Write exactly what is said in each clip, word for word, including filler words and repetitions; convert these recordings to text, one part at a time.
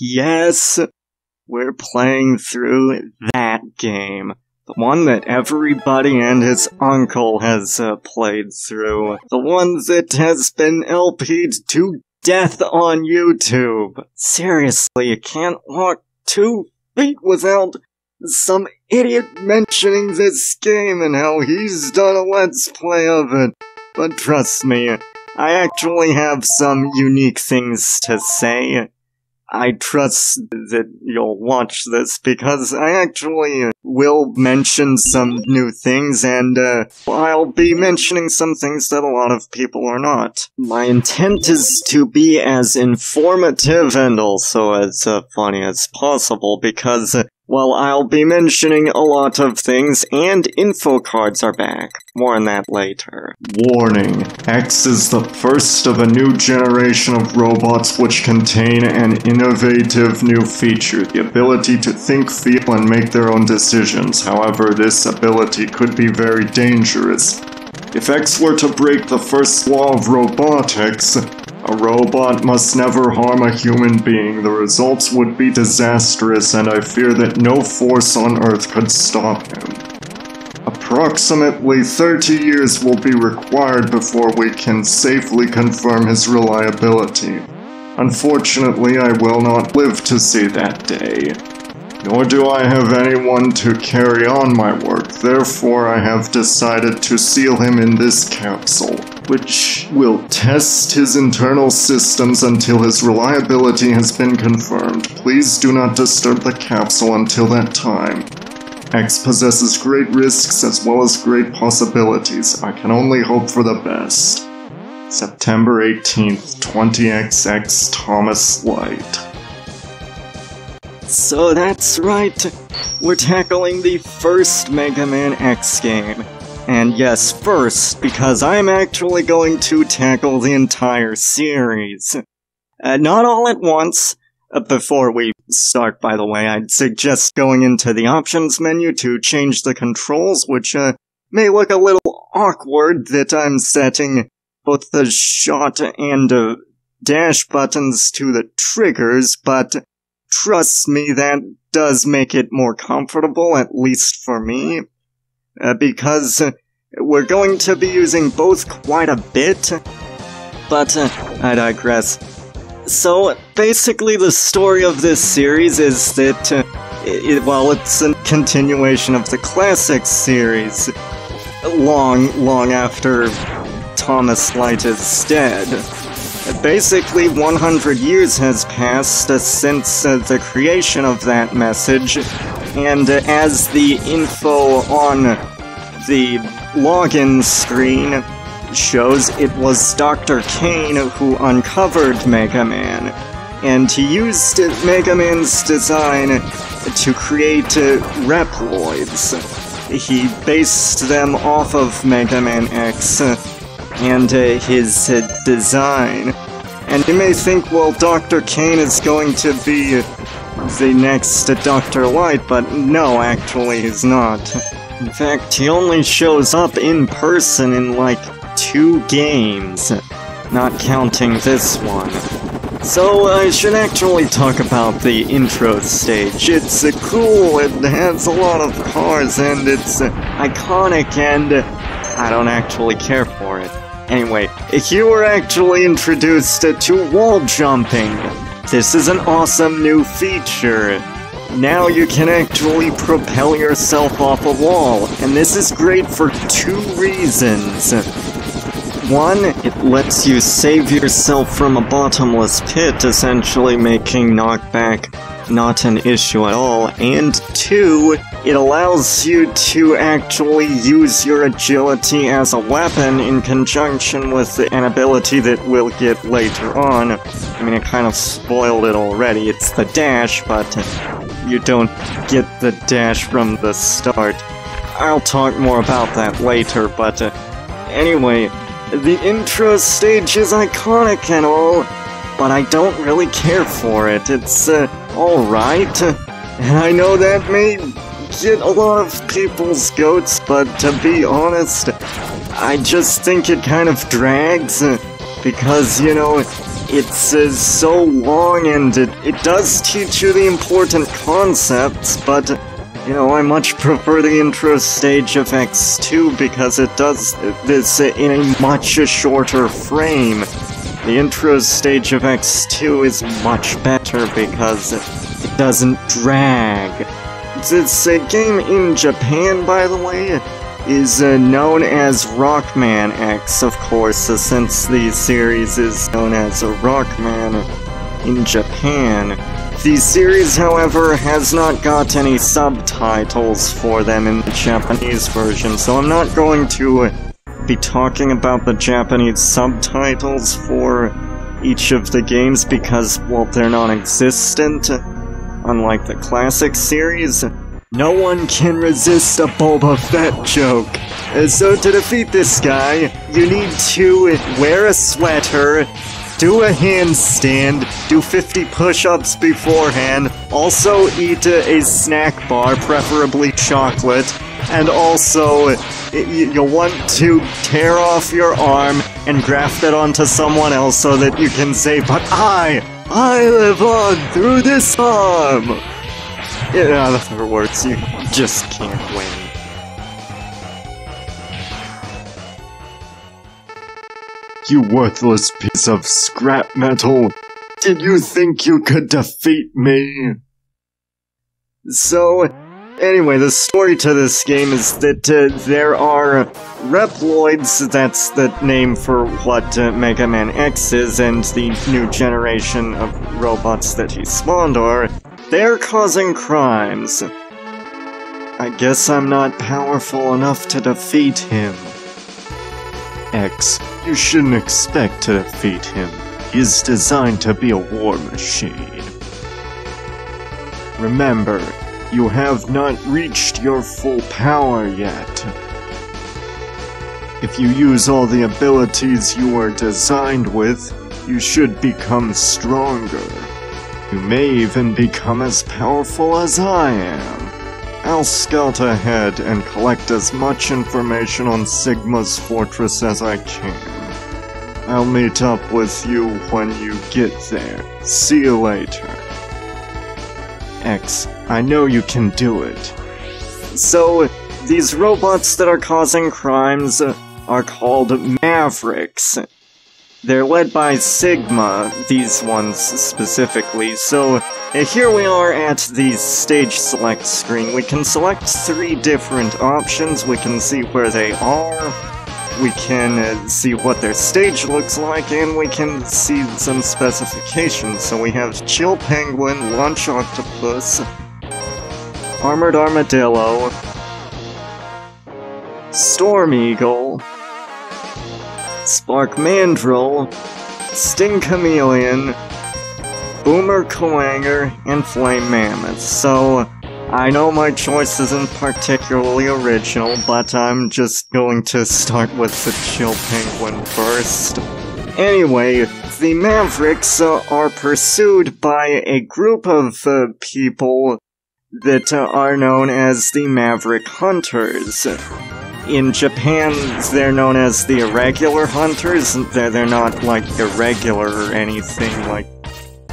Yes, we're playing through that game. The one that everybody and his uncle has uh, played through. The one that has been L P'd to death on YouTube. Seriously, you can't walk two feet without some idiot mentioning this game and how he's done a Let's Play of it. But trust me, I actually have some unique things to say. I trust that you'll watch this because I actually will mention some new things and uh, I'll be mentioning some things that a lot of people are not. My intent is to be as informative and also as uh, funny as possible because uh, well, I'll be mentioning a lot of things, and info cards are back. More on that later. Warning. X is the first of a new generation of robots which contain an innovative new feature, the ability to think, feel, and make their own decisions. However, this ability could be very dangerous. If X were to break the first law of robotics, a robot must never harm a human being. The results would be disastrous, and I fear that no force on Earth could stop him. Approximately thirty years will be required before we can safely confirm his reliability. Unfortunately, I will not live to see that day. Nor do I have anyone to carry on my work, therefore I have decided to seal him in this capsule, which will test his internal systems until his reliability has been confirmed. Please do not disturb the capsule until that time. X possesses great risks as well as great possibilities. I can only hope for the best. September eighteenth, twenty X X, Thomas Light. So that's right, we're tackling the first Mega Man X game. And yes, first, because I'm actually going to tackle the entire series. Uh, not all at once. Uh, before we start, by the way, I'd suggest going into the options menu to change the controls, which uh, may look a little awkward that I'm setting both the shot and uh, dash buttons to the triggers, but trust me, that does make it more comfortable, at least for me, uh, because uh, we're going to be using both quite a bit, but uh, I digress. So, basically the story of this series is that, uh, it, well, it's a continuation of the classic series, long, long after Thomas Light is dead. Basically, one hundred years has passed uh, since uh, the creation of that message, and uh, as the info on the login screen shows, it was Doctor Cain who uncovered Mega Man, and he used uh, Mega Man's design to create uh, Reploids. He based them off of Mega Man X, uh, and uh, his uh, design. And you may think, well, Doctor Cain is going to be the next uh, Doctor Light, but no, actually he's not. In fact, he only shows up in person in, like, two games, not counting this one. So I should actually talk about the intro stage. It's uh, cool, it has a lot of cars, and it's uh, iconic, and uh, I don't actually care for it. Anyway, you were actually introduced to wall jumping. This is an awesome new feature. Now you can actually propel yourself off a wall, and this is great for two reasons. One, it lets you save yourself from a bottomless pit, essentially making knockback not an issue at all, and two, it allows you to actually use your agility as a weapon in conjunction with an ability that we'll get later on. I mean, I kind of spoiled it already. It's the dash, but you don't get the dash from the start. I'll talk more about that later, but uh, anyway, the intro stage is iconic and all, but I don't really care for it. It's uh, alright, and I know that may get a lot of people's goats, but to be honest, I just think it kind of drags, because, you know, It's uh, so long, and it, it does teach you the important concepts, but, you know, I much prefer the intro stage of X two because it does this in a much shorter frame. The intro stage of X two is much better because it doesn't drag. This uh, game in Japan, by the way, is uh, known as Rockman X, of course, uh, since the series is known as Rockman in Japan. The series, however, has not got any subtitles for them in the Japanese version, so I'm not going to uh, be talking about the Japanese subtitles for each of the games because, well, they're non-existent, unlike the classic series. No one can resist a Boba Fett joke. Uh, so to defeat this guy, you need to uh, wear a sweater, do a handstand, do fifty push-ups beforehand, also eat uh, a snack bar, preferably chocolate, and also uh, you'll want to tear off your arm and graft it onto someone else so that you can say, "But I, I live on through this arm!" In other words, you just can't win. You worthless piece of scrap metal! Did you think you could defeat me? So, anyway, the story to this game is that uh, there are Reploids, that's the name for what uh, Mega Man X is, and the new generation of robots that he spawned are. They're causing crimes. I guess I'm not powerful enough to defeat him. X, you shouldn't expect to defeat him. He's designed to be a war machine. Remember, you have not reached your full power yet. If you use all the abilities you were designed with, you should become stronger. You may even become as powerful as I am. I'll scout ahead and collect as much information on Sigma's fortress as I can. I'll meet up with you when you get there. See you later. X, I know you can do it. So, these robots that are causing crimes are called Mavericks. They're led by Sigma, these ones specifically, so uh, here we are at the stage select screen. We can select three different options. We can see where they are, we can uh, see what their stage looks like, and we can see some specifications. So we have Chill Penguin, Launch Octopus, Armored Armadillo, Storm Eagle, Spark Mandrill, Sting Chameleon, Boomer Kuwanger, and Flame Mammoth. So, I know my choice isn't particularly original, but I'm just going to start with the Chill Penguin first. Anyway, the Mavericks uh, are pursued by a group of uh, people that uh, are known as the Maverick Hunters. In Japan, they're known as the Irregular Hunters. They're, they're not, like, irregular or anything, like...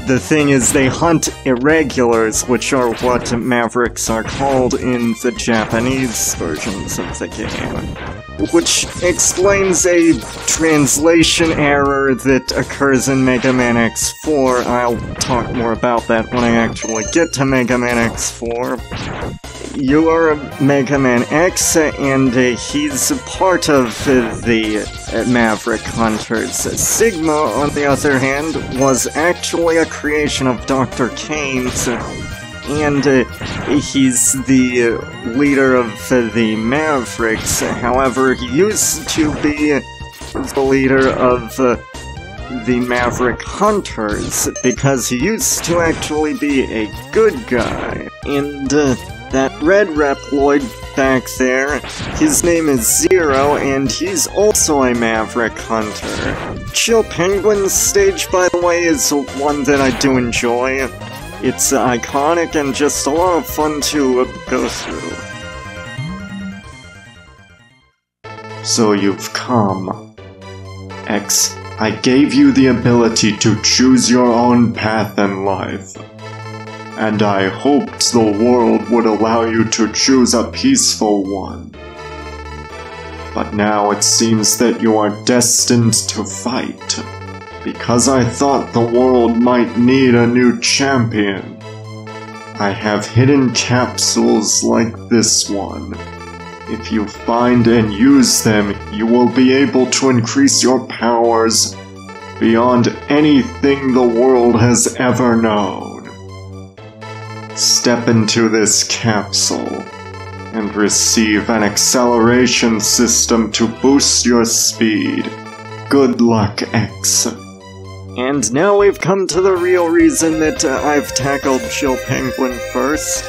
The thing is, they hunt irregulars, which are what Mavericks are called in the Japanese versions of the game. Which explains a translation error that occurs in Mega Man X four. I'll talk more about that when I actually get to Mega Man X four. You are Mega Man X, and uh, he's part of uh, the uh, Maverick Hunters. Sigma, on the other hand, was actually a creation of Doctor Cain, and uh, he's the uh, leader of uh, the Mavericks. However, he used to be the leader of uh, the Maverick Hunters, because he used to actually be a good guy, and... Uh, That red Reploid back there, his name is Zero, and he's also a Maverick Hunter. Chill Penguin's stage, by the way, is one that I do enjoy. It's uh, iconic and just a lot of fun to uh, go through. So you've come. X, I gave you the ability to choose your own path in life, and I hoped the world would allow you to choose a peaceful one. But now it seems that you are destined to fight, because I thought the world might need a new champion. I have hidden capsules like this one. If you find and use them, you will be able to increase your powers beyond anything the world has ever known. Step into this capsule and receive an acceleration system to boost your speed. Good luck, X. And now we've come to the real reason that uh, I've tackled Chill Penguin first.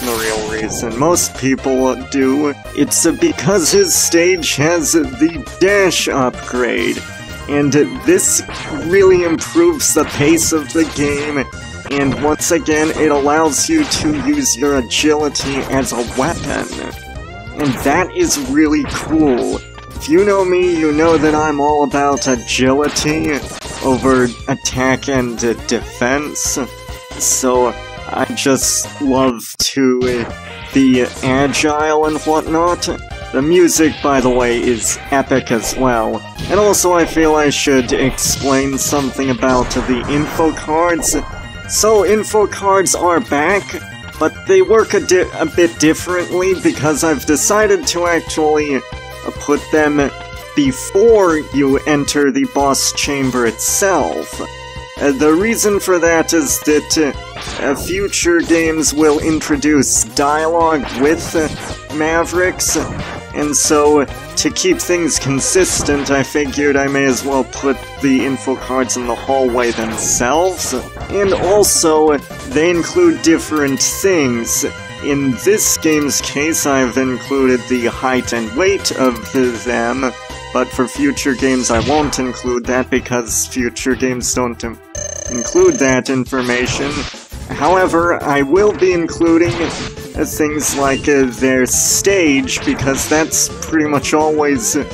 The real reason most people do, it's because his stage has the dash upgrade, and this really improves the pace of the game, and once again it allows you to use your agility as a weapon, and that is really cool. If you know me, you know that I'm all about agility over attack and defense, so I just love to uh, be agile and whatnot. The music, by the way, is epic as well. And also I feel I should explain something about the info cards. So info cards are back, but they work a, di a bit differently because I've decided to actually put them before you enter the boss chamber itself. Uh, the reason for that is that uh, uh, future games will introduce dialogue with uh, Mavericks, and so uh, to keep things consistent, I figured I may as well put the info cards in the hallway themselves. And also, uh, they include different things. In this game's case, I've included the height and weight of them. But for future games I won't include that because future games don't im- include that information. However, I will be including uh, things like uh, their stage, because that's pretty much always uh,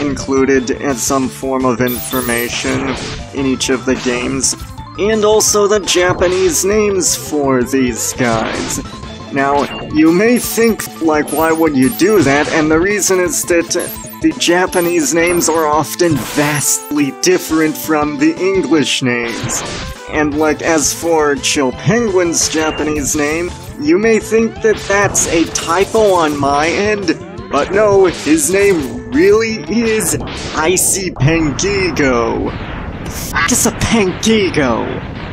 included as some form of information in each of the games. And also the Japanese names for these guys. Now, you may think, like, why would you do that? And the reason is that Uh, The Japanese names are often vastly different from the English names. And like, as for Chill Penguin's Japanese name, you may think that that's a typo on my end, but no, his name really is Icy Pangigo. The fuck is a Pangigo?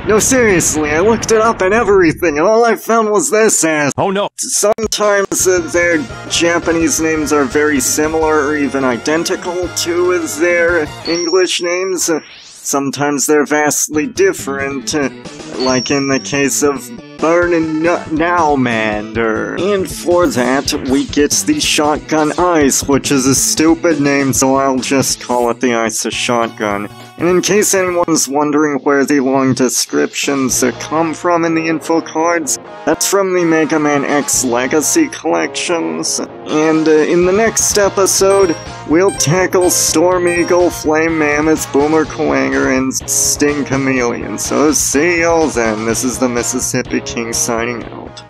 No, seriously, I looked it up and everything, and all I found was this ass. Oh no. Sometimes uh, their Japanese names are very similar or even identical to uh, their English names. Uh, sometimes they're vastly different, uh, like in the case of Burnin' Nowmander. And for that, we get the Shotgun Ice, which is a stupid name, so I'll just call it the Ice of Shotgun. And in case anyone's wondering where the long descriptions uh, come from in the info cards, that's from the Mega Man X Legacy Collections. And uh, in the next episode, we'll tackle Storm Eagle, Flame Mammoth, Boomer Kuwanger, and Sting Chameleon. So see y'all then. This is the Mississippi King signing out.